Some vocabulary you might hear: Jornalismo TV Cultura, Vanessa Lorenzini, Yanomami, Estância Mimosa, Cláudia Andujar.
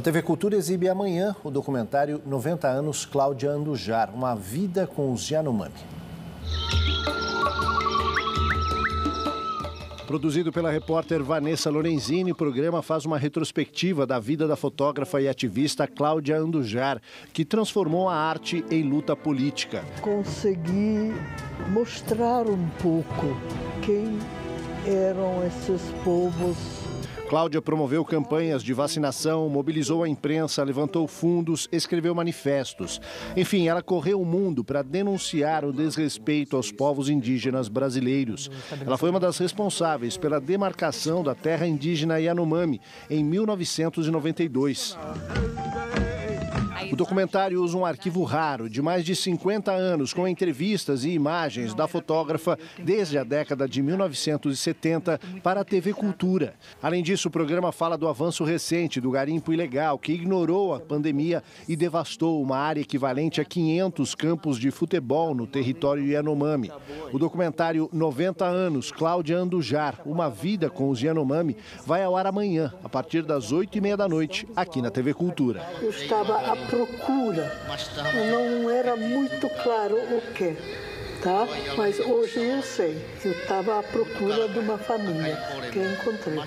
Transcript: A TV Cultura exibe amanhã o documentário 90 anos Cláudia Andujar, uma vida com os Yanomami. Produzido pela repórter Vanessa Lorenzini, o programa faz uma retrospectiva da vida da fotógrafa e ativista Cláudia Andujar, que transformou a arte em luta política. Consegui mostrar um pouco quem eram esses povos. Cláudia promoveu campanhas de vacinação, mobilizou a imprensa, levantou fundos, escreveu manifestos. Enfim, ela correu o mundo para denunciar o desrespeito aos povos indígenas brasileiros. Ela foi uma das responsáveis pela demarcação da terra indígena Yanomami em 1992. O documentário usa um arquivo raro de mais de 50 anos, com entrevistas e imagens da fotógrafa desde a década de 1970 para a TV Cultura. Além disso, o programa fala do avanço recente do garimpo ilegal, que ignorou a pandemia e devastou uma área equivalente a 500 campos de futebol no território Yanomami. O documentário 90 anos, Cláudia Andujar, uma vida com os Yanomami, vai ao ar amanhã, a partir das 8h30 da noite, aqui na TV Cultura. Eu estava à procura, não era muito claro o que, tá? Mas hoje eu sei, eu estava à procura de uma família que eu encontrei.